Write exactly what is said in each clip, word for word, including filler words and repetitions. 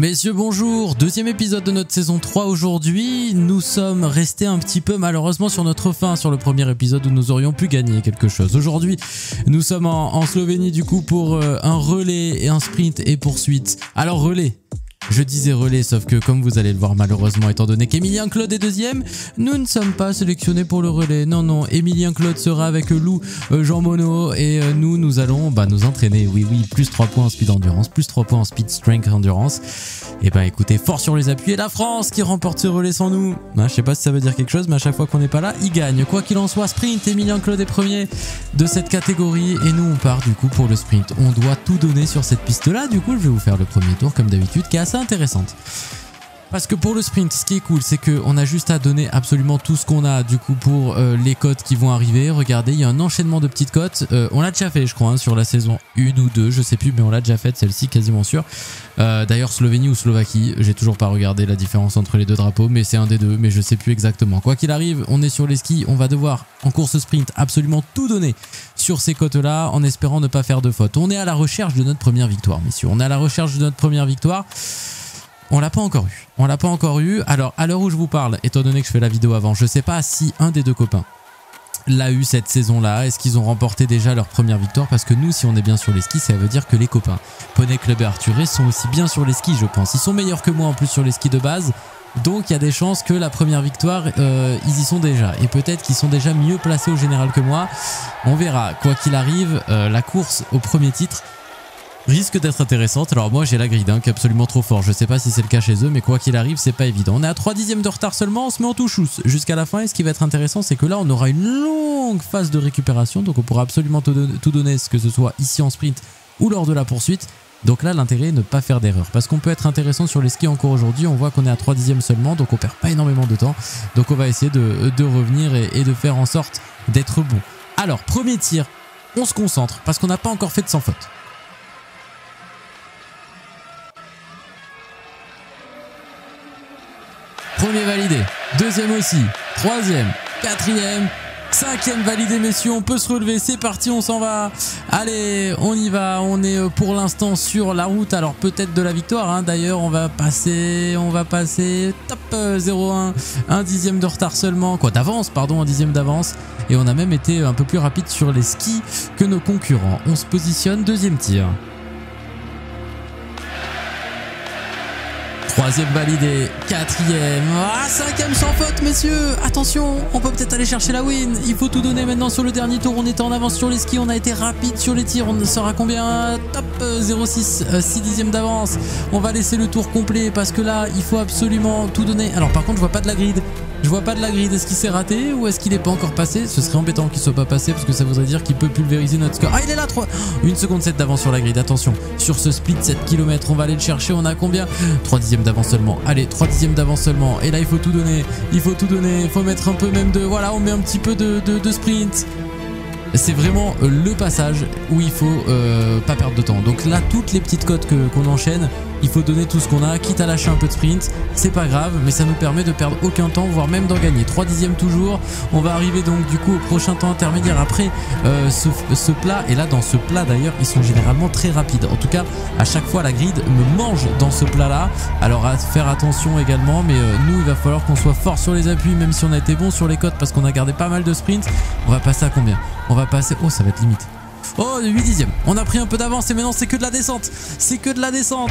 Messieurs, bonjour, deuxième épisode de notre saison trois aujourd'hui. Nous sommes restés un petit peu malheureusement sur notre fin, sur le premier épisode où nous aurions pu gagner quelque chose. Aujourd'hui, nous sommes en, en Slovénie du coup pour euh, un relais et un sprint et poursuite. Alors relais, je disais relais, sauf que comme vous allez le voir malheureusement, étant donné qu'Emilien Claude est deuxième, nous ne sommes pas sélectionnés pour le relais. Non, non, Emilien Claude sera avec Lou euh, Jeanmonnot et euh, nous, nous allons bah, nous entraîner. Oui, oui, plus trois points en speed endurance, plus trois points en speed strength endurance. Et bah écoutez, fort sur les appuis, et la France qui remporte ce relais sans nous. Bah, je sais pas si ça veut dire quelque chose, mais à chaque fois qu'on n'est pas là, il gagne. Quoi qu'il en soit, sprint, Emilien Claude est premier de cette catégorie et nous on part du coup pour le sprint. On doit tout donner sur cette piste-là, du coup je vais vous faire le premier tour comme d'habitude, casse intéressante. Parce que pour le sprint, ce qui est cool, c'est qu'on a juste à donner absolument tout ce qu'on a du coup pour euh, les cotes qui vont arriver. Regardez, il y a un enchaînement de petites cotes. Euh, on l'a déjà fait, je crois, hein, sur la saison un ou deux, je sais plus, mais on l'a déjà fait, celle-ci, quasiment sûr. Euh, D'ailleurs, Slovénie ou Slovaquie, j'ai toujours pas regardé la différence entre les deux drapeaux, mais c'est un des deux, mais je sais plus exactement. Quoi qu'il arrive, on est sur les skis, on va devoir, en course sprint, absolument tout donner sur ces cotes-là, en espérant ne pas faire de faute. On est à la recherche de notre première victoire, messieurs. On est à la recherche de notre première victoire. On l'a pas encore eu, on l'a pas encore eu. Alors à l'heure où je vous parle, étant donné que je fais la vidéo avant, je sais pas si un des deux copains l'a eu cette saison-là. Est-ce qu'ils ont remporté déjà leur première victoire? Parce que nous, si on est bien sur les skis, ça veut dire que les copains Poney Club et Arthur Ray sont aussi bien sur les skis, je pense. Ils sont meilleurs que moi en plus sur les skis de base. Donc il y a des chances que la première victoire, euh, ils y sont déjà. Et peut-être qu'ils sont déjà mieux placés au général que moi. On verra. Quoi qu'il arrive, euh, la course au premier titre risque d'être intéressante. Alors moi j'ai Lægreid hein, qui est absolument trop fort, je sais pas si c'est le cas chez eux, mais quoi qu'il arrive c'est pas évident. On est à trois dixièmes de retard seulement, on se met en touchousse jusqu'à la fin, et ce qui va être intéressant c'est que là on aura une longue phase de récupération, donc on pourra absolument tout donner, que ce soit ici en sprint ou lors de la poursuite. Donc là l'intérêt est de ne pas faire d'erreur, parce qu'on peut être intéressant sur les skis encore aujourd'hui. On voit qu'on est à trois dixièmes seulement, donc on perd pas énormément de temps, donc on va essayer de, de revenir et, et de faire en sorte d'être bon. Alors premier tir, on se concentre parce qu'on n'a pas encore fait de sans faute. Premier validé, deuxième aussi, troisième, quatrième, cinquième validé, messieurs, on peut se relever, c'est parti, on s'en va. Allez, on y va, on est pour l'instant sur la route, alors peut-être de la victoire, hein. D'ailleurs on va passer, on va passer, top, zéro un, un dixième de retard seulement, quoi, d'avance, pardon, un dixième d'avance, et on a même été un peu plus rapide sur les skis que nos concurrents. On se positionne, deuxième tir. Troisième validé, quatrième, ah, cinquième sans faute, messieurs. Attention, on peut peut-être aller chercher la win. Il faut tout donner maintenant sur le dernier tour. On était en avance sur les skis, on a été rapide sur les tirs. On sera combien? Top, zéro six, six dixièmes d'avance. On va laisser le tour complet parce que là, il faut absolument tout donner. Alors par contre, je vois pas de Lægreid. Je vois pas de Lægreid. Est-ce qu'il s'est raté ou est-ce qu'il est pas encore passé? Ce serait embêtant qu'il soit pas passé parce que ça voudrait dire qu'il peut pulvériser notre score. Ah, il est là, trois. une seconde sept d'avance sur Lægreid. Attention, sur ce split sept kilomètres, on va aller le chercher. On a combien? trois dixièmes d'avance seulement. Allez, trois dixièmes d'avance seulement. Et là, il faut tout donner. Il faut tout donner. Il faut mettre un peu même de... Voilà, on met un petit peu de, de, de sprint. C'est vraiment le passage où il faut euh, pas perdre de temps. Donc là, toutes les petites cotes qu'on enchaîne, il faut donner tout ce qu'on a, quitte à lâcher un peu de sprint. C'est pas grave, mais ça nous permet de perdre aucun temps, voire même d'en gagner. trois dixièmes toujours. On va arriver donc du coup au prochain temps intermédiaire après euh, ce, ce plat. Et là, dans ce plat d'ailleurs, ils sont généralement très rapides. En tout cas, à chaque fois, Lægreid me mange dans ce plat-là. Alors à faire attention également, mais euh, nous, il va falloir qu'on soit fort sur les appuis, même si on a été bon sur les cotes parce qu'on a gardé pas mal de sprints. On va passer à combien? On va passer, oh ça va être limite, oh huit dixièmes, on a pris un peu d'avance et maintenant c'est que de la descente, c'est que de la descente.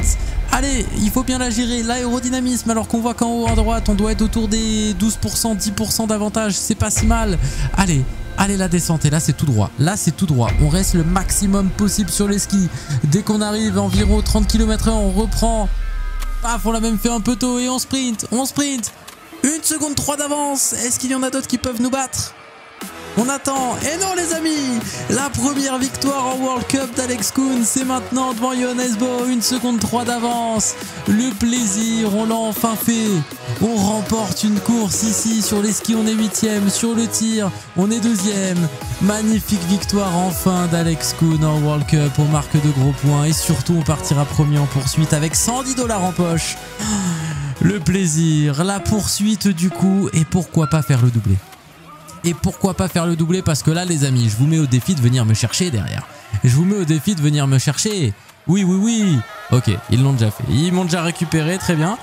Allez, il faut bien la gérer, l'aérodynamisme, alors qu'on voit qu'en haut à droite on doit être autour des douze pour cent, dix pour cent d'avantage, c'est pas si mal. Allez, allez la descente, et là c'est tout droit, là c'est tout droit, on reste le maximum possible sur les skis. Dès qu'on arrive environ trente kilomètres heure, on reprend, paf, on l'a même fait un peu tôt et on sprint, on sprint, une seconde trois d'avance. Est-ce qu'il y en a d'autres qui peuvent nous battre? On attend, et non les amis, la première victoire en World Cup d'Alex Kuhn, c'est maintenant devant Johannes Bø, une seconde trois d'avance. Le plaisir, on l'a enfin fait. On remporte une course ici, sur les skis on est huitième, sur le tir on est deuxième. Magnifique victoire enfin d'Alex Kuhn en World Cup, on marque de gros points et surtout on partira premier en poursuite avec cent dix dollars en poche. Le plaisir, la poursuite du coup, et pourquoi pas faire le doublé? Et pourquoi pas faire le doublé, parce que là les amis, je vous mets au défi de venir me chercher derrière. Je vous mets au défi de venir me chercher. Oui, oui, oui. Ok, ils l'ont déjà fait. Ils m'ont déjà récupéré, très bien.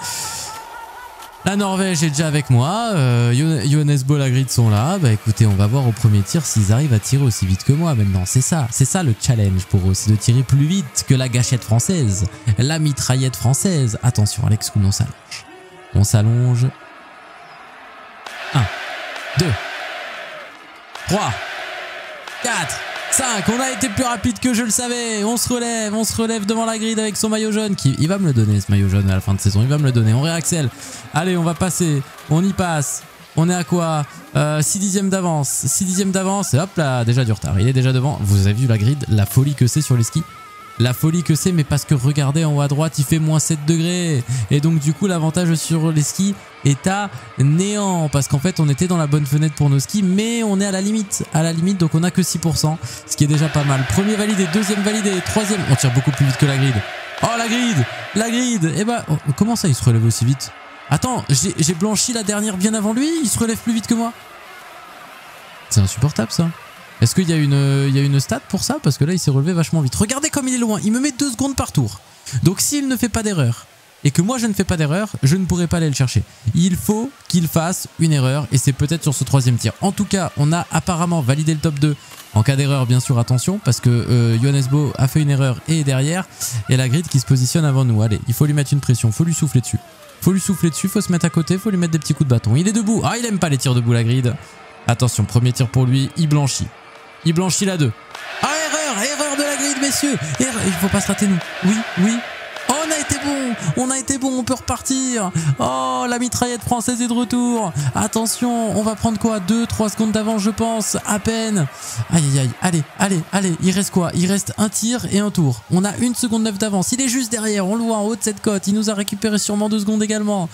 La Norvège est déjà avec moi. Euh, Johannes Bø, Lægreid sont là. Bah écoutez, on va voir au premier tir s'ils arrivent à tirer aussi vite que moi maintenant. C'est ça, c'est ça le challenge pour eux. C'est de tirer plus vite que la gâchette française. La mitraillette française. Attention, Alex Kuhn, on s'allonge. On s'allonge. un, deux, trois, quatre, cinq. On a été plus rapide que je le savais. On se relève, on se relève devant Lægreid avec son maillot jaune. Qui, il va me le donner ce maillot jaune à la fin de saison. Il va me le donner. On réaccèle. Allez, on va passer. On y passe. On est à quoi, euh, six dixièmes d'avance. six dixièmes d'avance. Et hop là, déjà du retard. Il est déjà devant. Vous avez vu Lægreid, la folie que c'est sur les skis. La folie que c'est, mais parce que regardez en haut à droite, il fait moins sept degrés. Et donc du coup, l'avantage sur les skis est à néant. Parce qu'en fait, on était dans la bonne fenêtre pour nos skis, mais on est à la limite. À la limite, donc on n'a que six pour cent, ce qui est déjà pas mal. Premier validé, deuxième validé, troisième. On tire beaucoup plus vite que Lægreid. Oh, Lægreid, Lægreid. Eh ben, comment ça, il se relève aussi vite? Attends, j'ai blanchi la dernière bien avant lui, il se relève plus vite que moi. C'est insupportable ça. Est-ce qu'il y a une, il y a une stat pour ça? Parce que là, il s'est relevé vachement vite. Regardez comme il est loin. Il me met deux secondes par tour. Donc, s'il ne fait pas d'erreur et que moi, je ne fais pas d'erreur, je ne pourrai pas aller le chercher. Il faut qu'il fasse une erreur et c'est peut-être sur ce troisième tir. En tout cas, on a apparemment validé le top deux. En cas d'erreur, bien sûr, attention, parce que euh, Johannes Bø a fait une erreur et est derrière. Et Lægreid qui se positionne avant nous. Allez, il faut lui mettre une pression. Il faut lui souffler dessus. Il faut lui souffler dessus. Il faut se mettre à côté. Il faut lui mettre des petits coups de bâton. Il est debout. Ah, il aime pas les tirs debout, Lægreid. Attention, premier tir pour lui. Il blanchit. Il blanchit la deux. Ah, erreur, erreur de Lægreid, messieurs. Erreur. Il faut pas se rater, nous. Oui, oui. Oh, on a été bon. On a été bon, on peut repartir. Oh, la mitraillette française est de retour. Attention, on va prendre quoi, deux, trois secondes d'avance, je pense. À peine. Aïe, aïe, aïe. Allez, allez, allez. Il reste quoi? Il reste un tir et un tour. On a une seconde neuf d'avance. Il est juste derrière. On le voit en haut de cette côte. Il nous a récupéré sûrement deux secondes également.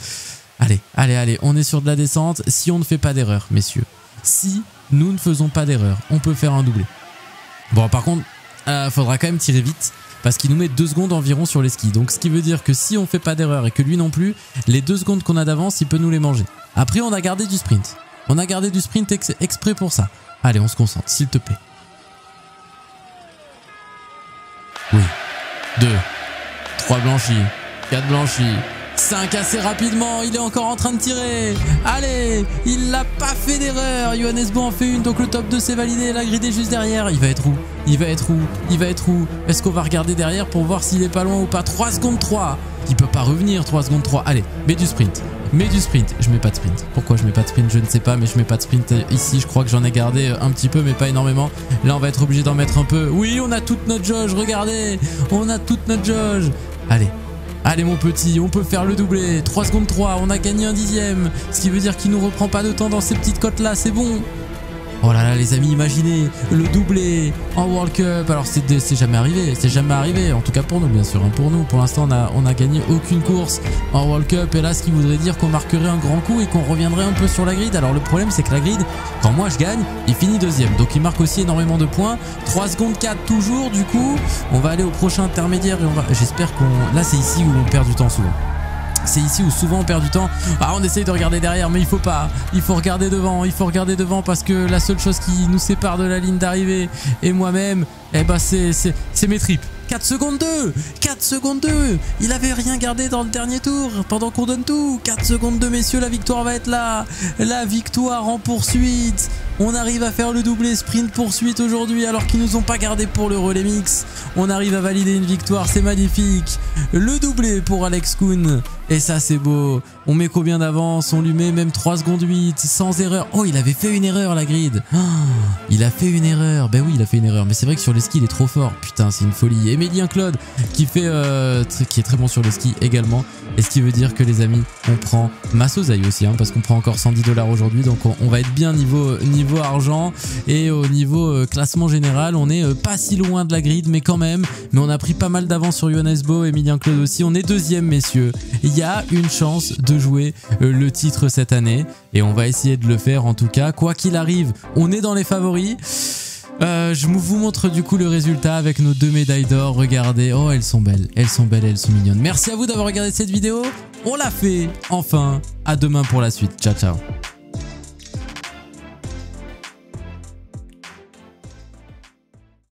Allez, allez, allez. On est sur de la descente. Si on ne fait pas d'erreur, messieurs. Si nous ne faisons pas d'erreur, on peut faire un doublé. Bon, par contre, il euh, faudra quand même tirer vite parce qu'il nous met deux secondes environ sur les skis. Donc, ce qui veut dire que si on fait pas d'erreur et que lui non plus, les deux secondes qu'on a d'avance, il peut nous les manger. Après, on a gardé du sprint. On a gardé du sprint ex exprès pour ça. Allez, on se concentre, s'il te plaît. Oui. deux, trois blanchis, quatre blanchis. cinq assez rapidement, il est encore en train de tirer. Allez, il n'a pas fait d'erreur. Johannes Bø en fait une, donc le top deux c'est validé. Lægreid est juste derrière. Il va être où? Il va être où? Il va être où? Est-ce qu'on va regarder derrière pour voir s'il est pas loin ou pas? trois secondes trois. Il peut pas revenir, trois secondes trois. Allez, mets du sprint. Mets du sprint. Je mets pas de sprint. Pourquoi je mets pas de sprint? Je ne sais pas, mais je mets pas de sprint ici. Je crois que j'en ai gardé un petit peu, mais pas énormément. Là, on va être obligé d'en mettre un peu. Oui, on a toute notre jauge. Regardez, on a toute notre jauge. Allez. Allez mon petit, on peut faire le doublé. trois secondes trois, on a gagné un dixième. Ce qui veut dire qu'il ne nous reprend pas de temps dans ces petites côtes là, c'est bon. Oh là là les amis, imaginez le doublé en World Cup. Alors c'est jamais arrivé, c'est jamais arrivé. En tout cas pour nous bien sûr, hein, pour nous. Pour l'instant on a, on a gagné aucune course en World Cup. Et là ce qui voudrait dire qu'on marquerait un grand coup et qu'on reviendrait un peu sur Lægreid. Alors le problème c'est que Lægreid, quand moi je gagne, il finit deuxième. Donc il marque aussi énormément de points. trois secondes quatre toujours du coup. On va aller au prochain intermédiaire et on va... J'espère qu'on... Là c'est ici où on perd du temps souvent. C'est ici où souvent on perd du temps. Ah, on essaye de regarder derrière, mais il faut pas. Il faut regarder devant, il faut regarder devant parce que la seule chose qui nous sépare de la ligne d'arrivée et moi-même, eh ben c'est c'est mes tripes. quatre secondes deux, quatre secondes deux. Il avait rien gardé dans le dernier tour pendant qu'on donne tout. quatre secondes deux, messieurs, la victoire va être là. La victoire en poursuite. On arrive à faire le doublé sprint poursuite aujourd'hui alors qu'ils nous ont pas gardé pour le relais mix. On arrive à valider une victoire, c'est magnifique. Le doublé pour Alex Kuhn. Et ça c'est beau. On met combien d'avance? On lui met même trois secondes huit sans erreur. Oh, il avait fait une erreur Lægreid. Oh, il a fait une erreur. Ben oui, il a fait une erreur, mais c'est vrai que sur les skis, il est trop fort. Putain, c'est une folie. Emilien Claude qui fait euh, qui est très bon sur les skis également. Et ce qui veut dire que les amis, on prend ma sosaille aussi hein, parce qu'on prend encore cent dix dollars aujourd'hui, donc on, on va être bien niveau niveau Niveau argent et au niveau euh, classement général, on est euh, pas si loin de Lægreid, mais quand même. Mais on a pris pas mal d'avance sur Johannes Bø, Emilien Claude aussi. On est deuxième, messieurs. Il y a une chance de jouer euh, le titre cette année et on va essayer de le faire en tout cas. Quoi qu'il arrive, on est dans les favoris. Euh, je vous montre du coup le résultat avec nos deux médailles d'or. Regardez, oh elles sont belles, elles sont belles, elles sont mignonnes. Merci à vous d'avoir regardé cette vidéo. On l'a fait enfin. À demain pour la suite. Ciao, ciao.